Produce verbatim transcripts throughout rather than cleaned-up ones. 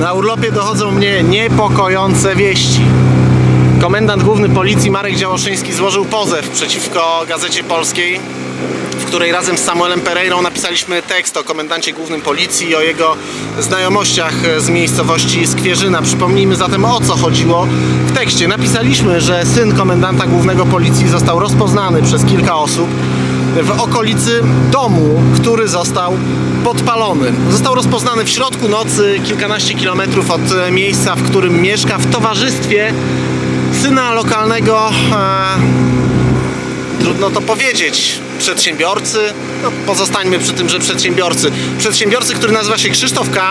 Na urlopie dochodzą mnie niepokojące wieści. Komendant główny policji Marek Działoszyński złożył pozew przeciwko Gazecie Polskiej, w której razem z Samuelem Pereirą napisaliśmy tekst o komendancie głównym policji i o jego znajomościach z miejscowości Skwierzyna. Przypomnijmy zatem, o co chodziło w tekście. Napisaliśmy, że syn komendanta głównego policji został rozpoznany przez kilka osób w okolicy domu, który został podpalony. Został rozpoznany w środku nocy, kilkanaście kilometrów od miejsca, w którym mieszka, w towarzystwie syna lokalnego, e, trudno to powiedzieć, przedsiębiorcy, no, pozostańmy przy tym, że przedsiębiorcy. Przedsiębiorcy, który nazywa się Krzysztofka,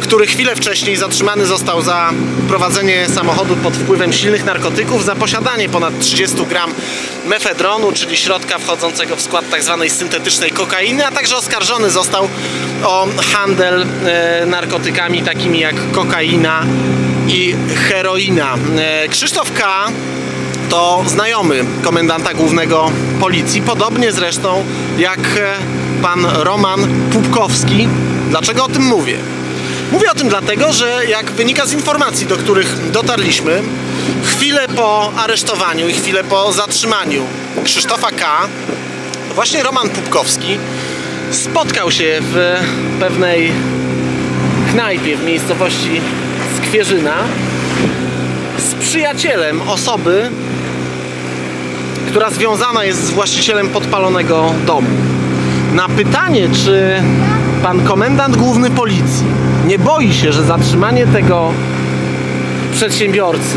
który chwilę wcześniej zatrzymany został za prowadzenie samochodu pod wpływem silnych narkotyków, za posiadanie ponad trzydziestu gram mefedronu, czyli środka wchodzącego w skład tzw. syntetycznej kokainy, a także oskarżony został o handel e, narkotykami takimi jak kokaina i heroina. Krzysztof K. to znajomy komendanta głównego policji, podobnie zresztą jak pan Roman Pupkowski. Dlaczego o tym mówię? Mówię o tym dlatego, że jak wynika z informacji, do których dotarliśmy, chwilę po aresztowaniu i chwilę po zatrzymaniu Krzysztofa K. właśnie Roman Pupkowski spotkał się w pewnej knajpie w miejscowości Skwierzyna z przyjacielem osoby, która związana jest z właścicielem podpalonego domu. Na pytanie, czy pan komendant główny policji nie boi się, że zatrzymanie tego przedsiębiorcy,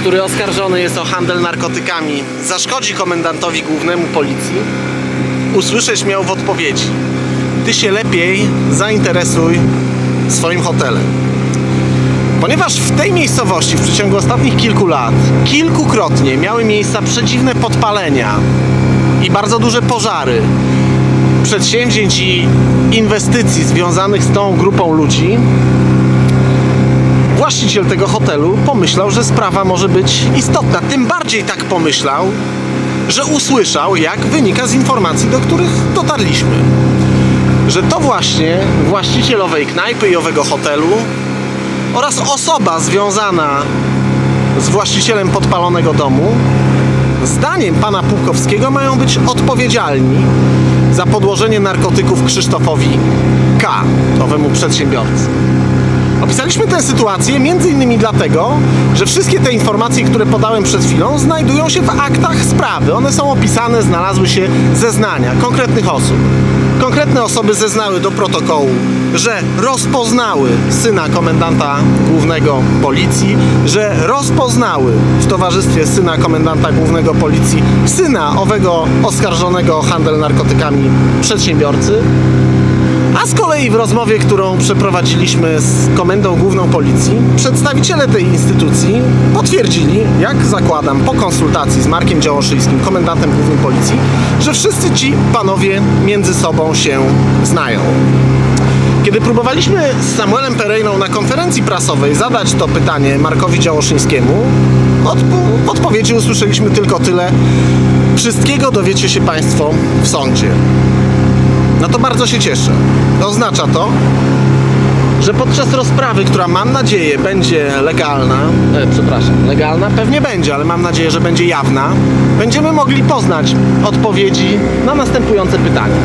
który oskarżony jest o handel narkotykami, zaszkodzi komendantowi głównemu policji, usłyszeć miał w odpowiedzi: ty się lepiej zainteresuj swoim hotelem. Ponieważ w tej miejscowości w przeciągu ostatnich kilku lat kilkukrotnie miały miejsca przedziwne podpalenia i bardzo duże pożary przedsięwzięć i inwestycji związanych z tą grupą ludzi, właściciel tego hotelu pomyślał, że sprawa może być istotna. Tym bardziej tak pomyślał, że usłyszał, jak wynika z informacji, do których dotarliśmy, że to właśnie właściciel owej knajpy i owego hotelu oraz osoba związana z właścicielem podpalonego domu, zdaniem pana Pupkowskiego, mają być odpowiedzialni za podłożenie narkotyków Krzysztofowi K., owemu przedsiębiorcy. Opisaliśmy tę sytuację między innymi dlatego, że wszystkie te informacje, które podałem przed chwilą, znajdują się w aktach sprawy. One są opisane, znalazły się zeznania konkretnych osób. Konkretne osoby zeznały do protokołu, że rozpoznały syna komendanta głównego policji, że rozpoznały w towarzystwie syna komendanta głównego policji syna owego oskarżonego o handel narkotykami przedsiębiorcy. A z kolei w rozmowie, którą przeprowadziliśmy z Komendą Główną Policji, przedstawiciele tej instytucji potwierdzili, jak zakładam, po konsultacji z Markiem Działoszyńskim, komendantem głównym Policji, że wszyscy ci panowie między sobą się znają. Kiedy próbowaliśmy z Samuelem Pereirą na konferencji prasowej zadać to pytanie Markowi Działoszyńskiemu, w odpowiedzi usłyszeliśmy tylko tyle: wszystkiego dowiecie się państwo w sądzie. No to bardzo się cieszę. Oznacza to, że podczas rozprawy, która, mam nadzieję, będzie legalna, e, przepraszam, legalna pewnie będzie, ale mam nadzieję, że będzie jawna, będziemy mogli poznać odpowiedzi na następujące pytania.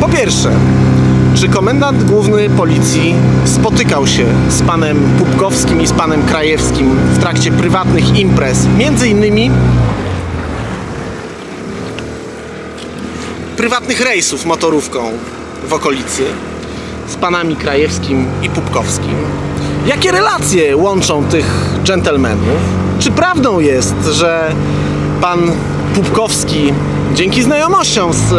Po pierwsze, czy komendant główny policji spotykał się z panem Pupkowskim i z panem Krajewskim w trakcie prywatnych imprez, między innymi prywatnych rejsów motorówką w okolicy z panami Krajewskim i Pupkowskim? Jakie relacje łączą tych dżentelmenów? Czy prawdą jest, że pan Pupkowski dzięki znajomościom z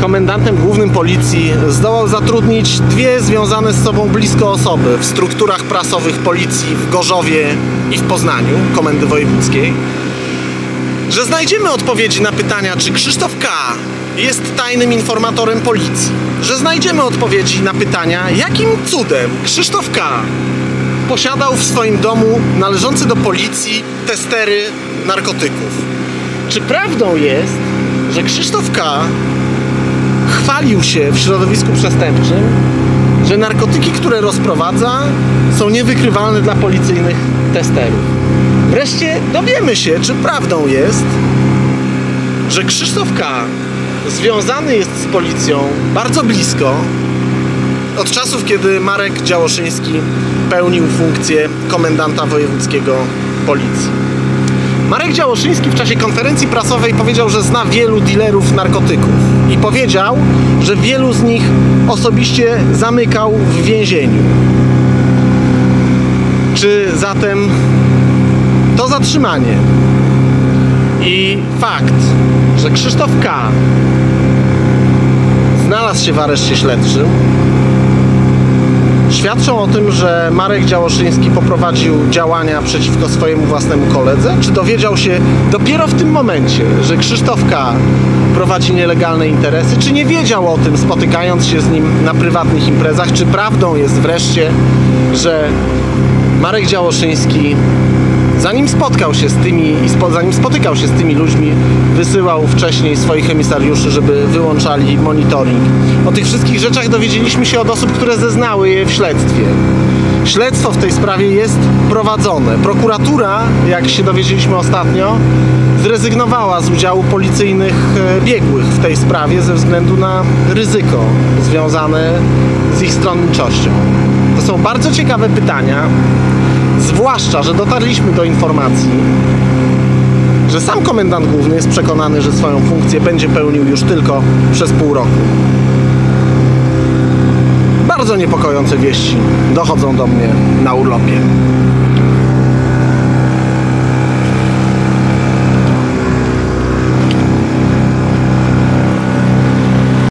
komendantem głównym policji zdołał zatrudnić dwie związane z sobą blisko osoby w strukturach prasowych policji w Gorzowie i w Poznaniu, komendy wojewódzkiej? Że znajdziemy odpowiedzi na pytania, czy Krzysztof K. jest tajnym informatorem policji. Że znajdziemy odpowiedzi na pytania, jakim cudem Krzysztof K. posiadał w swoim domu należący do policji testery narkotyków. Czy prawdą jest, że Krzysztof K. chwalił się w środowisku przestępczym, że narkotyki, które rozprowadza, są niewykrywalne dla policyjnych testerów. Wreszcie dowiemy się, czy prawdą jest, że Krzysztofka związany jest z policją bardzo blisko od czasów, kiedy Marek Działoszyński pełnił funkcję komendanta wojewódzkiego policji. Marek Działoszyński w czasie konferencji prasowej powiedział, że zna wielu dealerów narkotyków i powiedział, że wielu z nich osobiście zamykał w więzieniu. Czy zatem to zatrzymanie i fakt, że Krzysztof K. znalazł się w areszcie śledczym, świadczą o tym, że Marek Działoszyński poprowadził działania przeciwko swojemu własnemu koledze? Czy dowiedział się dopiero w tym momencie, że Krzysztof K. prowadzi nielegalne interesy? Czy nie wiedział o tym, spotykając się z nim na prywatnych imprezach? Czy prawdą jest wreszcie, że Marek Działoszyński, zanim spotkał się z tymi, zanim spotykał się z tymi ludźmi, wysyłał wcześniej swoich emisariuszy, żeby wyłączali monitoring? O tych wszystkich rzeczach dowiedzieliśmy się od osób, które zeznały je w śledztwie. Śledztwo w tej sprawie jest prowadzone. Prokuratura, jak się dowiedzieliśmy ostatnio, zrezygnowała z udziału policyjnych biegłych w tej sprawie ze względu na ryzyko związane z ich stronniczością. To są bardzo ciekawe pytania, zwłaszcza że dotarliśmy do informacji, że sam komendant główny jest przekonany, że swoją funkcję będzie pełnił już tylko przez pół roku. Bardzo niepokojące wieści dochodzą do mnie na urlopie.